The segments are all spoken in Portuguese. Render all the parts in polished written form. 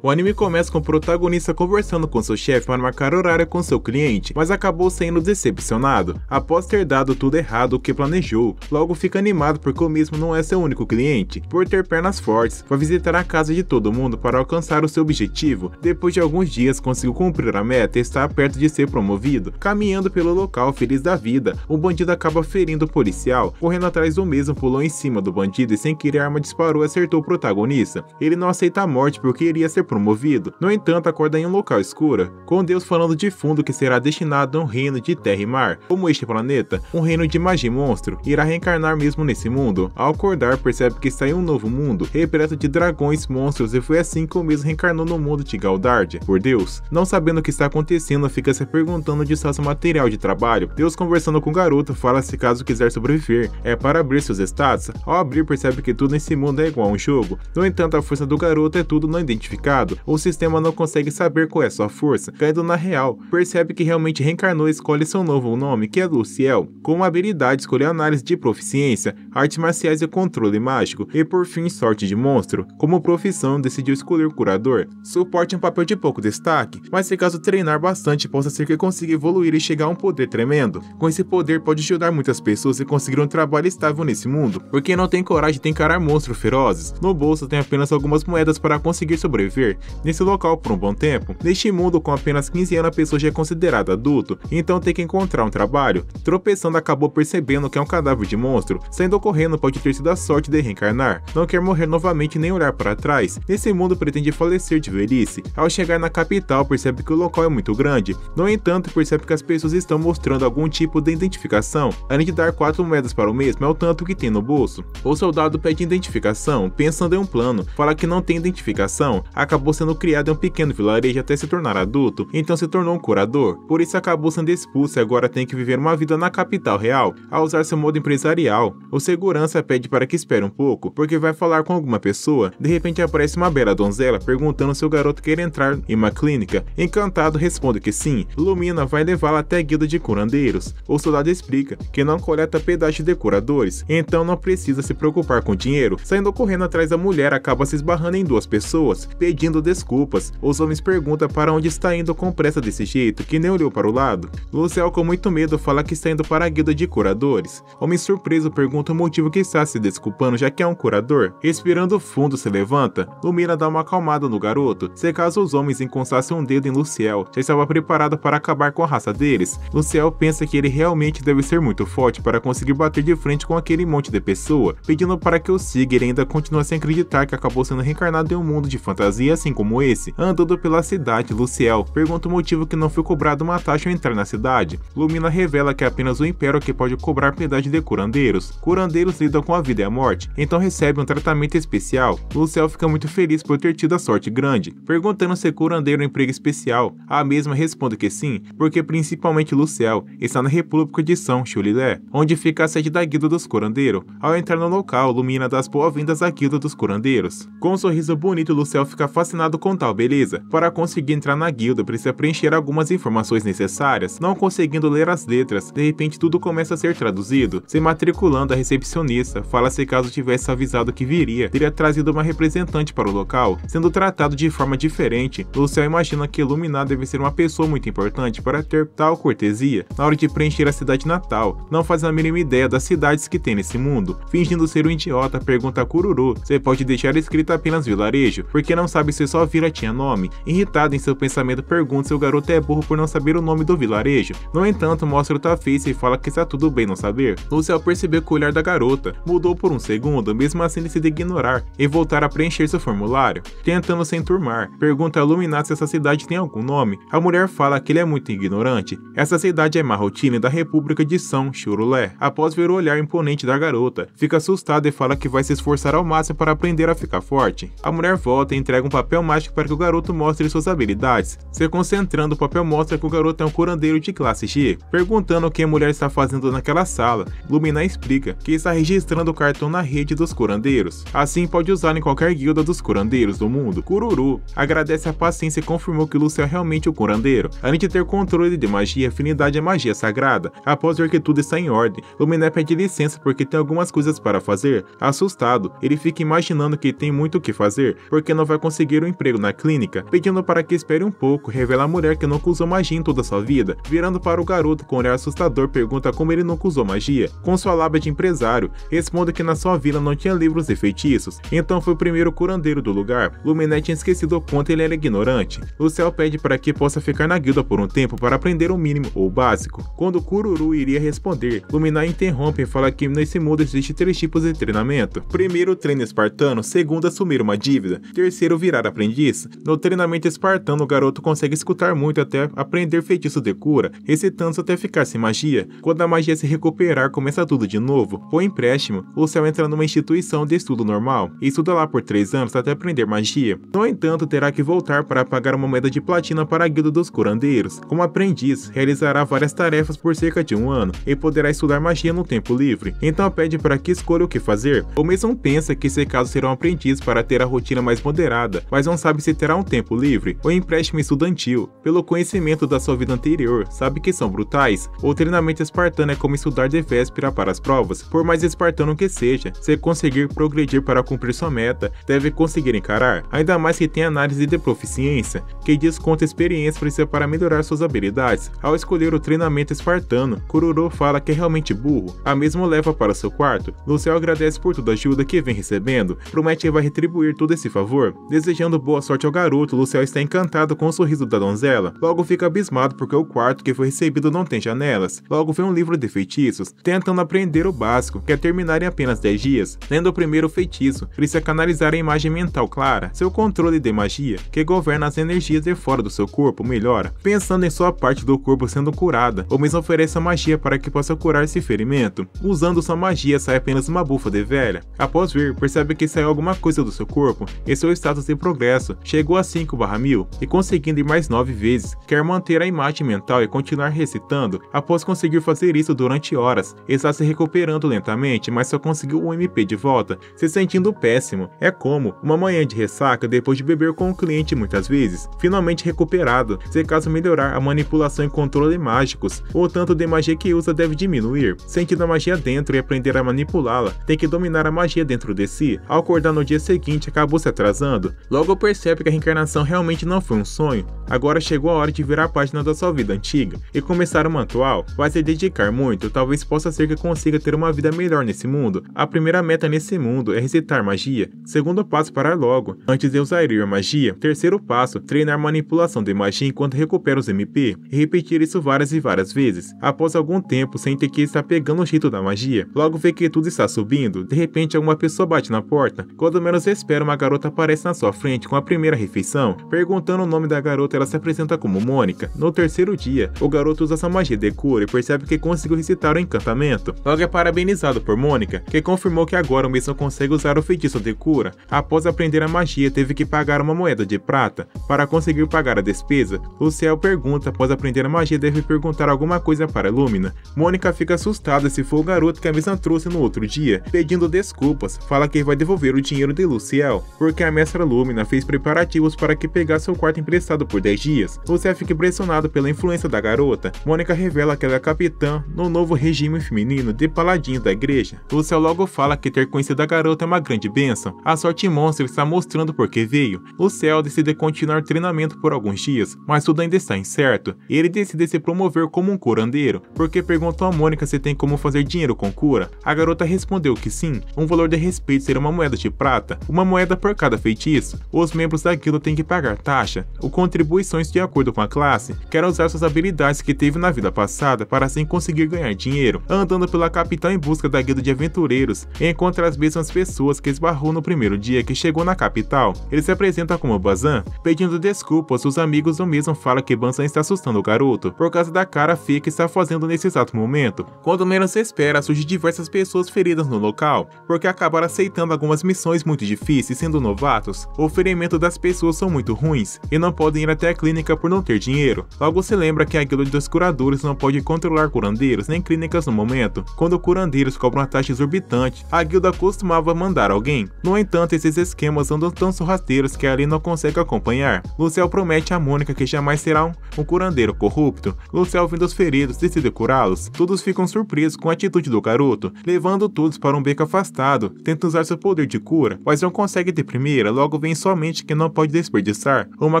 O anime começa com o protagonista conversando com seu chefe para marcar horário com seu cliente, mas acabou sendo decepcionado, após ter dado tudo errado o que planejou. Logo fica animado porque o mesmo não é seu único cliente. Por ter pernas fortes, vai visitar a casa de todo mundo para alcançar o seu objetivo. Depois de alguns dias conseguiu cumprir a meta e está perto de ser promovido. Caminhando pelo local feliz da vida, o bandido acaba ferindo o policial. Correndo atrás do mesmo, pulou em cima do bandido e sem querer a arma disparou e acertou o protagonista. Ele não aceita a morte porque iria ser promovido. No entanto, acorda em um local escuro, com Deus falando de fundo que será destinado a um reino de terra e mar. Como este planeta, um reino de magia e monstro, irá reencarnar mesmo nesse mundo. Ao acordar, percebe que está em um novo mundo, repleto de dragões, monstros, e foi assim que o mesmo reencarnou no mundo de Galdard. Por Deus, não sabendo o que está acontecendo, fica se perguntando onde está seu material de trabalho. Deus, conversando com o garoto, fala se caso quiser sobreviver, é para abrir seus status. Ao abrir, percebe que tudo nesse mundo é igual a um jogo. No entanto, a força do garoto é tudo não identificado. O sistema não consegue saber qual é sua força, caindo na real. Percebe que realmente reencarnou e escolhe seu novo nome, que é Luciel. Com uma habilidade, escolheu análise de proficiência, artes marciais e controle mágico. E por fim, sorte de monstro. Como profissão, decidiu escolher curador. Suporte é um papel de pouco destaque, mas se caso treinar bastante, possa ser que consiga evoluir e chegar a um poder tremendo. Com esse poder, pode ajudar muitas pessoas e conseguir um trabalho estável nesse mundo, porque não tem coragem de encarar monstros ferozes. No bolso, tem apenas algumas moedas para conseguir sobreviver nesse local por um bom tempo. Neste mundo, com apenas 15 anos, a pessoa já é considerada adulto, então tem que encontrar um trabalho. Tropeçando, acabou percebendo que é um cadáver de monstro. Saindo correndo, pode ter sido a sorte de reencarnar. Não quer morrer novamente nem olhar para trás. Nesse mundo, pretende falecer de velhice. Ao chegar na capital, percebe que o local é muito grande. No entanto, percebe que as pessoas estão mostrando algum tipo de identificação. Além de dar 4 moedas para o mesmo, é o tanto que tem no bolso. O soldado pede identificação, pensando em um plano. Fala que não tem identificação. Acabou sendo criado em um pequeno vilarejo até se tornar adulto, então se tornou um curador. Por isso acabou sendo expulso e agora tem que viver uma vida na capital real, a usar seu modo empresarial. O segurança pede para que espere um pouco, porque vai falar com alguma pessoa. De repente aparece uma bela donzela perguntando se o garoto quer entrar em uma clínica. Encantado, responde que sim. Lumina vai levá-la até a guilda de curandeiros. O soldado explica que não coleta pedaço de curadores, então não precisa se preocupar com dinheiro. Saindo correndo atrás da mulher, acaba se esbarrando em duas pessoas, pedindo desculpas. Os homens perguntam para onde está indo com pressa desse jeito, que nem olhou para o lado. Luciel, com muito medo, fala que está indo para a guilda de curadores. Homem surpreso pergunta o motivo que está se desculpando, já que é um curador. Respirando fundo, se levanta. Lumina dá uma acalmada no garoto. Se caso os homens encostassem um dedo em Luciel, já estava preparado para acabar com a raça deles. Luciel pensa que ele realmente deve ser muito forte para conseguir bater de frente com aquele monte de pessoa. Pedindo para que o siga, ele ainda continua sem acreditar que acabou sendo reencarnado em um mundo de fantasia. Assim como esse, andando pela cidade, Luciel pergunta o motivo que não foi cobrado uma taxa ao entrar na cidade. Lumina revela que é apenas o Império que pode cobrar piedade de curandeiros. Curandeiros lidam com a vida e a morte, então recebe um tratamento especial. Luciel fica muito feliz por ter tido a sorte grande, perguntando se curandeiro é um emprego especial. A mesma responde que sim, porque principalmente Luciel está na República de São Xulilé, onde fica a sede da Guilda dos Curandeiros. Ao entrar no local, Lumina dá as boas-vindas à Guilda dos Curandeiros. Com um sorriso bonito, Luciel fica fascinado com tal beleza. Para conseguir entrar na guilda, precisa preencher algumas informações necessárias. Não conseguindo ler as letras, de repente tudo começa a ser traduzido. Se matriculando, a recepcionista fala se caso tivesse avisado que viria, teria trazido uma representante para o local, sendo tratado de forma diferente. Luciel imagina que Lumina deve ser uma pessoa muito importante para ter tal cortesia. Na hora de preencher a cidade natal, não faz a mínima ideia das cidades que tem nesse mundo. Fingindo ser um idiota, pergunta a Cururu se pode deixar escrito apenas vilarejo, porque não sabe se só vila tinha nome. Irritado em seu pensamento, pergunta se o garoto é burro por não saber o nome do vilarejo. No entanto, mostra outra face e fala que está tudo bem não saber. Luciel percebeu que o olhar da garota mudou por um segundo, mesmo assim decidiu ignorar e voltar a preencher seu formulário, tentando se enturmar. Pergunta a Lumina se essa cidade tem algum nome. A mulher fala que ele é muito ignorante. Essa cidade é Marrotina, da República de São Xulilé. Após ver o olhar imponente da garota, fica assustado e fala que vai se esforçar ao máximo para aprender a ficar forte. A mulher volta e entrega um papel mágico para que o garoto mostre suas habilidades. Se concentrando, o papel mostra que o garoto é um curandeiro de classe G. Perguntando o que a mulher está fazendo naquela sala, Lumina explica que está registrando o cartão na rede dos curandeiros. Assim pode usar em qualquer guilda dos curandeiros do mundo. Cururu agradece a paciência e confirmou que Luciel é realmente o curandeiro. Além de ter controle de magia, afinidade à magia sagrada. Após ver que tudo está em ordem, Lumina pede licença porque tem algumas coisas para fazer. Assustado, ele fica imaginando que tem muito o que fazer, porque não vai conseguir conseguir um emprego na clínica, pedindo para que espere um pouco, revela a mulher que nunca usou magia em toda sua vida. Virando para o garoto com um olhar assustador, pergunta como ele nunca usou magia. Com sua lábia de empresário, responde que na sua vila não tinha livros de feitiços, então foi o primeiro curandeiro do lugar. Lumina tinha esquecido o quanto ele era ignorante. Luciel pede para que possa ficar na guilda por um tempo para aprender o mínimo ou o básico. Quando Cururu iria responder, Lumina interrompe e fala que nesse mundo existe 3 tipos de treinamento. Primeiro, treino espartano. Segundo, assumir uma dívida. Terceiro, virar aprendiz. No treinamento espartano, o garoto consegue escutar muito até aprender feitiço de cura, recitando-se até ficar sem magia. Quando a magia se recuperar, começa tudo de novo. Por empréstimo, Luciel entra numa instituição de estudo normal e estuda lá por 3 anos até aprender magia. No entanto, terá que voltar para pagar uma moeda de platina para a guilda dos curandeiros. Como aprendiz, realizará várias tarefas por cerca de 1 ano e poderá estudar magia no tempo livre. Então pede para que escolha o que fazer. O mesmo pensa que esse caso será um aprendiz para ter a rotina mais moderada, mas não sabe se terá um tempo livre. O empréstimo estudantil, pelo conhecimento da sua vida anterior, sabe que são brutais. O treinamento espartano é como estudar de véspera para as provas. Por mais espartano que seja, se conseguir progredir para cumprir sua meta, deve conseguir encarar. Ainda mais que tem análise de proficiência, que desconta experiência para melhorar suas habilidades. Ao escolher o treinamento espartano, Cururu fala que é realmente burro. A mesma leva para seu quarto. Luciel agradece por toda a ajuda que vem recebendo, promete que vai retribuir todo esse favor. Desejando boa sorte ao garoto, Luciel está encantado com o sorriso da donzela. Logo fica abismado porque o quarto que foi recebido não tem janelas. Logo vê um livro de feitiços, tentando aprender o básico, que é terminar em apenas 10 dias. Lendo o primeiro feitiço, precisa canalizar a imagem mental clara, seu controle de magia, que governa as energias de fora do seu corpo, melhora, pensando em sua parte do corpo sendo curada. O mesmo oferece a magia para que possa curar esse ferimento. Usando sua magia, sai apenas uma bufa de velha. Após ver, percebe que saiu alguma coisa do seu corpo e seu status de progresso chegou a 5/1000 e conseguindo ir mais 9 vezes. Quer manter a imagem mental e continuar recitando. Após conseguir fazer isso durante horas, está se recuperando lentamente, mas só conseguiu um MP de volta, se sentindo péssimo. É como uma manhã de ressaca depois de beber com um cliente muitas vezes. Finalmente recuperado, se caso melhorar a manipulação e controle mágicos, o tanto de magia que usa deve diminuir. Sentindo a magia dentro e aprender a manipulá-la, tem que dominar a magia dentro de si. Ao acordar no dia seguinte, acabou se atrasando. Logo percebe que a reencarnação realmente não foi um sonho. Agora chegou a hora de virar a página da sua vida antiga e começar uma atual. Vai se dedicar muito, talvez possa ser que consiga ter uma vida melhor nesse mundo. A primeira meta nesse mundo é recitar magia. Segundo passo, parar logo, antes de usar a magia. Terceiro passo, treinar manipulação de magia enquanto recupera os MP e repetir isso várias e várias vezes. Após algum tempo, sente que está pegando o jeito da magia. Logo vê que tudo está subindo. De repente, alguma pessoa bate na porta. Quando menos espera, uma garota aparece na sua frente com a primeira refeição. Perguntando o nome da garota, ela se apresenta como Mônica. No terceiro dia, o garoto usa essa magia de cura e percebe que conseguiu recitar o encantamento. Logo é parabenizado por Mônica, que confirmou que agora o mesmo consegue usar o feitiço de cura. Após aprender a magia, teve que pagar uma moeda de prata. Para conseguir pagar a despesa, Luciel pergunta, após aprender a magia, deve perguntar alguma coisa para Lumina. Mônica fica assustada se for o garoto que a mesma trouxe no outro dia, pedindo desculpas. Fala que vai devolver o dinheiro de Luciel, porque a mestra Lumina fez preparativos para que pegasse o quarto emprestado por 10 dias. Luciel fica impressionado pela influência da garota. Mônica revela que ela é capitã no novo regime feminino de paladinho da igreja. Luciel logo fala que ter conhecido a garota é uma grande bênção. A sorte monstro está mostrando por que veio. Luciel decide continuar o treinamento por alguns dias, mas tudo ainda está incerto. Ele decide se promover como um curandeiro, porque perguntou a Mônica se tem como fazer dinheiro com cura. A garota respondeu que sim, um valor de respeito será uma moeda de prata, uma moeda por cada feitiço. Os membros da guilda têm que pagar taxa ou contribuições de acordo com a classe. Quer usar suas habilidades que teve na vida passada para assim conseguir ganhar dinheiro. Andando pela capital em busca da guilda de aventureiros, encontra as mesmas pessoas que esbarrou no primeiro dia que chegou na capital. Ele se apresenta como Bazan, pedindo desculpas. Os amigos do mesmo falam que Bazan está assustando o garoto por causa da cara feia que está fazendo nesse exato momento. Quando menos se espera, surgem diversas pessoas feridas no local, porque acabaram aceitando algumas missões muito difíceis sendo novatos. O ferimento das pessoas são muito ruins e não podem ir até a clínica por não ter dinheiro. Logo se lembra que a guilda dos curadores não pode controlar curandeiros nem clínicas no momento. Quando curandeiros cobram uma taxa exorbitante, a guilda costumava mandar alguém. No entanto, esses esquemas andam tão sorrateiros que ali não consegue acompanhar. Luciel promete a Mônica que jamais será um curandeiro corrupto. Luciel, vendo os feridos, decide curá-los. Todos ficam surpresos com a atitude do garoto, levando todos para um beco afastado. Tenta usar seu poder de cura, mas não consegue de primeira. Logo vem somente que não pode desperdiçar uma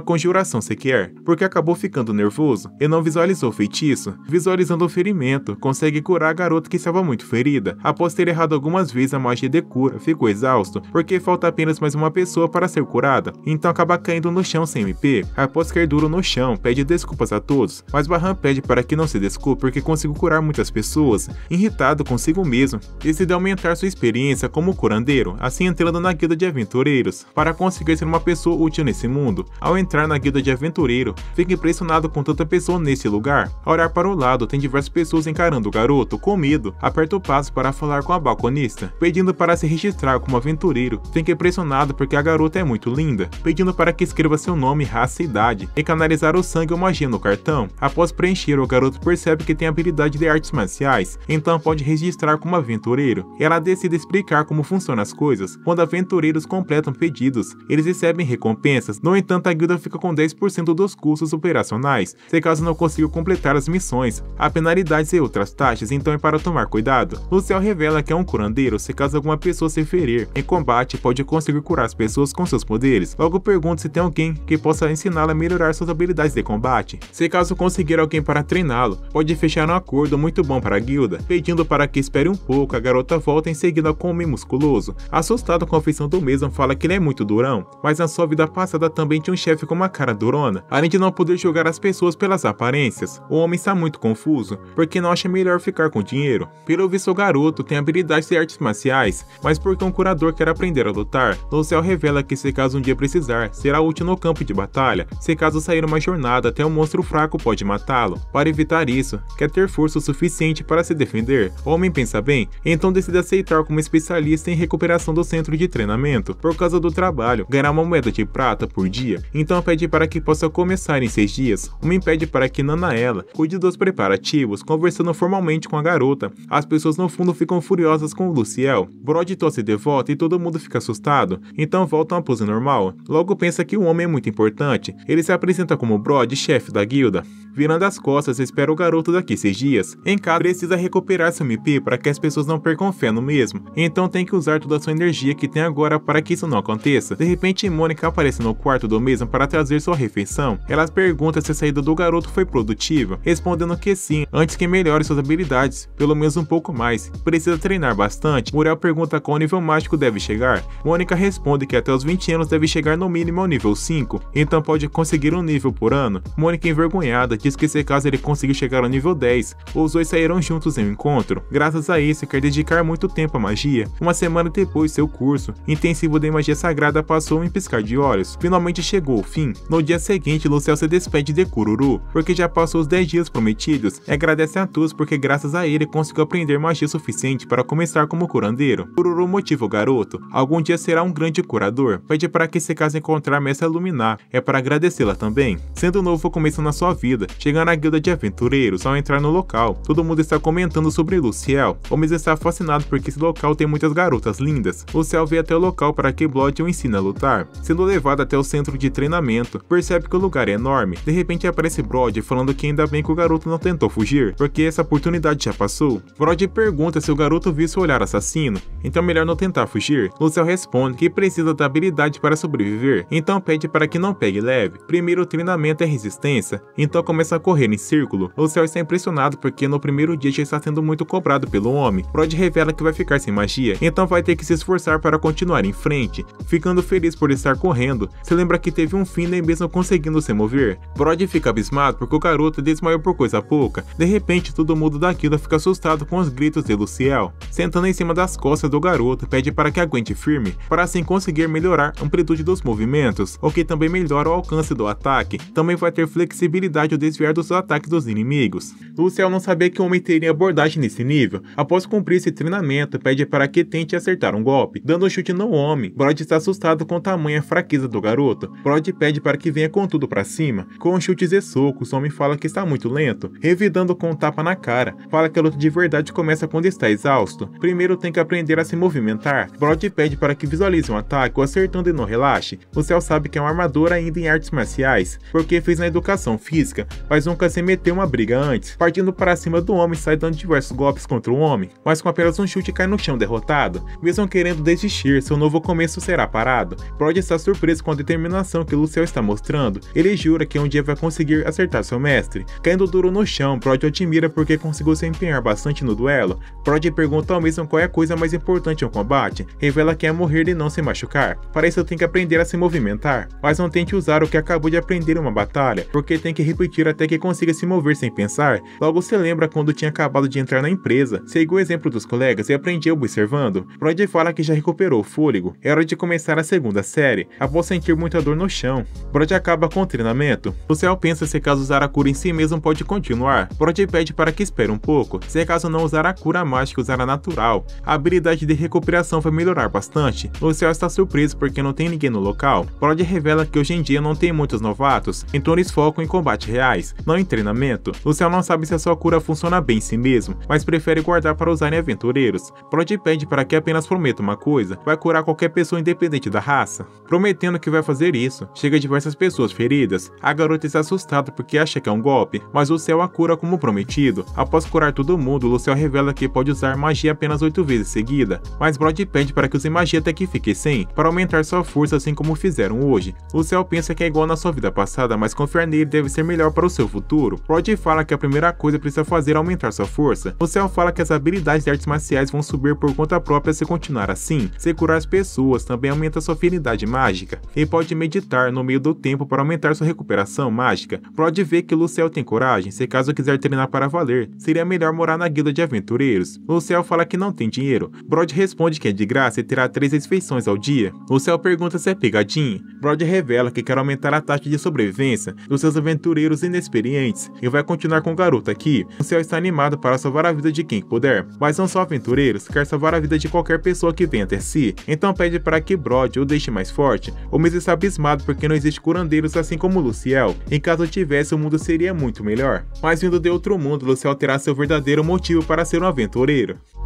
conjuração sequer, porque acabou ficando nervoso e não visualizou o feitiço. Visualizando o ferimento, consegue curar a garota que estava muito ferida. Após ter errado algumas vezes a magia de cura, ficou exausto, porque falta apenas mais uma pessoa para ser curada, então acaba caindo no chão sem MP. Após cair duro no chão, pede desculpas a todos, mas Bazan pede para que não se desculpe porque conseguiu curar muitas pessoas. Irritado consigo mesmo, decide aumentar sua experiência como curandeiro, assim entrando na guilda de aventureiros, para conseguir ser uma pessoa útil nesse mundo. Ao entrar na guilda de aventureiro, fica impressionado com tanta pessoa nesse lugar. Ao olhar para o lado, tem diversas pessoas encarando o garoto, com medo. Aperta o passo para falar com a balconista, pedindo para se registrar como aventureiro. Fica impressionado porque a garota é muito linda, pedindo para que escreva seu nome, raça e idade, e canalizar o sangue ou magia no cartão. Após preencher, o garoto percebe que tem habilidade de artes marciais, então pode registrar como aventureiro. Ela decide explicar como funcionam as coisas. Quando aventureiros completam pedidos, eles recebem recompensas. No entanto, a guilda fica com 10% dos custos operacionais, se caso não consiga completar as missões. Há penalidades e outras taxas, então é para tomar cuidado. Luciel revela que é um curandeiro, se caso alguma pessoa se ferir em combate, pode conseguir curar as pessoas com seus poderes. Logo pergunta se tem alguém que possa ensiná-la a melhorar suas habilidades de combate. Se caso conseguir alguém para treiná-lo, pode fechar um acordo muito bom para a guilda, pedindo para que espere um pouco. A garota volta em seguida com o homem musculoso. Assustado com a feição do mesmo, fala que ele é muito durão, mas na sua vida passada também tinha um chefe com uma cara durona, além de não poder julgar as pessoas pelas aparências. O homem está muito confuso, porque não acha melhor ficar com o dinheiro. Pelo visto, o garoto tem habilidades de artes marciais, mas porque um curador quer aprender a lutar. Luciel revela que se caso um dia precisar, será útil no campo de batalha. Se caso sair uma jornada, até um monstro fraco pode matá-lo. Para evitar isso, quer ter força o suficiente para se defender. O homem pensa bem, então decide aceitar como especialista em recuperação do centro de treinamento. Por causa do trabalho, ganhará uma moeda de prata por dia, então pede para que possa começar em 6 dias. O homem pede para que Nanaela cuide dos preparativos, conversando formalmente com a garota. As pessoas no fundo ficam furiosas com o Luciel. Brody tosse de volta e todo mundo fica assustado, então voltam à pose normal. Logo pensa que o homem é muito importante. Ele se apresenta como Brody, chefe da guilda. Virando as costas, espera o garoto daqui 6 dias. Em casa, precisa recuperar seu MP para que as pessoas não percam fé no mesmo, então tem que usar toda a sua energia que tem agora para que isso não aconteça. De repente, Mônica aparece no quarto do mesmo para trazer sua refeição. Ela pergunta se a saída do garoto foi produtiva, respondendo que sim, antes que melhore suas habilidades, pelo menos um pouco mais. Precisa treinar bastante. Muriel pergunta qual nível mágico deve chegar. Mônica responde que até os 20 anos deve chegar no mínimo ao nível 5, então pode conseguir um nível por ano. Mônica, envergonhada, diz que se caso ele conseguir chegar ao nível 10, os dois sairão juntos em um encontro. Graças a isso, quer dedicar muito tempo à magia. Uma semana depois, seu curso intensivo de magia sagrada passou em piscar de olhos. Finalmente chegou o fim. No dia seguinte, Luciel se despede de Cururu, porque já passou os 10 dias prometidos, e agradece a todos porque graças a ele conseguiu aprender magia suficiente para começar como curandeiro. Cururu motiva o garoto. Algum dia será um grande curador. Pede para que se caso encontrar a mestra Lumina, é para agradecê-la também. Sendo novo começo na sua vida, chega na guilda de aventureiros. Ao entrar no local, todo mundo está comentando sobre Luciel. Homens está fascinado porque esse local tem muitas garotas lindas. Luciel vem até o local para que Brody o ensine a lutar. Sendo levado até o centro de treinamento, percebe que o lugar é enorme. De repente aparece Brody falando que ainda bem que o garoto não tentou fugir, porque essa oportunidade já passou. Brody pergunta se o garoto viu seu olhar assassino, então melhor não tentar fugir. Luciel responde que precisa da habilidade para sobreviver, então pede para que não pegue leve. Primeiro o treinamento é resistência, então começa a correr em círculo. Luciel está impressionado porque no primeiro dia já está sendo muito cobrado pelo homem. Brody revela que vai ficar sem magia, então vai ter que se esforçar para continuar em frente. Ficando feliz por estar correndo, se lembra que teve um fim nem mesmo conseguindo se mover. Brody fica abismado porque o garoto desmaiou por coisa pouca. De repente, todo mundo da guilda fica assustado com os gritos de Luciel. Sentando em cima das costas do garoto, pede para que aguente firme, para assim conseguir melhorar a amplitude dos movimentos, o que também melhora o alcance do ataque. Também vai ter flexibilidade ao desviar dos ataques dos inimigos. Luciel não sabia que o homem teria abordagem nesse nível. Após cumprir esse treinamento, pede para que tente acertar um golpe, dando um chute no homem. Brody está assustado com tamanha fraqueza do garoto. Brody pede para que venha com tudo para cima. Com chutes e socos, o homem fala que está muito lento, revidando com um tapa na cara. Fala que a luta de verdade começa quando está exausto. Primeiro tem que aprender a se movimentar. Brody pede para que visualize um ataque, o acertando e não relaxe. Luciel sabe que é um armador ainda em artes marciais, porque fez na educação física, mas nunca se meteu uma briga antes. Partindo para cima do homem, sai dando diversos golpes contra o homem, mas com apenas um chute cai no chão derrotado. Mesmo querendo desistir, seu novo começo será parado. Brody está surpreso com a determinação que Luciel está mostrando. Ele jura que um dia vai conseguir acertar seu mestre. Caindo duro no chão, Brody o admira porque conseguiu se empenhar bastante no duelo. Brody pergunta ao mesmo qual é a coisa mais importante no combate. Revela que é morrer e não se machucar. Para isso tem que aprender a se movimentar, mas não tente usar o que acabou de aprender em uma batalha, porque tem que repetir até que consiga se mover sem pensar. Logo se lembra quando tinha acabado de entrar na empresa, seguiu o exemplo dos colegas e aprendia observando. Brody fala que já recuperou o fôlego, é hora de começar a segunda série, após sentir muita dor no chão. Brody acaba com o treinamento. Luciel pensa se caso usar a cura em si mesmo pode continuar. Brody pede para que espere um pouco, se caso não usar a cura mágica usar a natural. A habilidade de recuperação vai melhorar bastante. Luciel está surpreso porque não tem ninguém no local. Brody revela que hoje em dia não tem muitos novatos, então eles focam em combate reais, não em treinamento. Luciel não sabe se a sua cura funciona bem em si mesmo, mas prefere guardar para usar em aventureiros. Brody pede para que apenas prometa uma coisa, vai curar qualquer pessoa independente da raça. Prometendo que vai fazer isso, chega diversas pessoas feridas. A garota está assustada porque acha que é um golpe, mas Luciel a cura como prometido. Após curar todo mundo, Luciel revela que pode usar magia apenas 8 vezes seguida, mas Brody pede para que use magia até que fique sem, para aumentar sua força assim como fizeram hoje. Luciel pensa que é igual na sua vida passada, mas confiar nele deve ser melhor para o seu futuro. Brody fala que a primeira coisa precisa fazer é aumentar sua força. Luciel fala que as habilidades de artes marciais vão subir por conta própria se continuar assim. Se curar as pessoas também aumenta sua afinidade mágica, e pode meditar no meio do tempo para aumentar sua recuperação mágica. Brody vê que Luciel tem coragem, se caso quiser treinar para valer, seria melhor morar na guilda de aventureiros. Luciel fala que não tem dinheiro. Brody responde que é de graça e terá 3 refeições ao dia. Luciel pergunta se é pegadinha. Brody revela que quer aumentar a taxa de sobrevivência dos seus aventureiros inexperientes e vai continuar com o garoto aqui. Luciel está animado para salvar a vida de quem puder, mas não só aventureiros, quer salvar a vida de qualquer pessoa que venha até si, então pede para que Brody o deixe mais forte. O mesmo está abismado porque não existe curandeiros assim como Luciel, e caso tivesse o mundo seria muito melhor. Mas vindo de outro mundo, Luciel terá seu verdadeiro motivo para ser um aventureiro.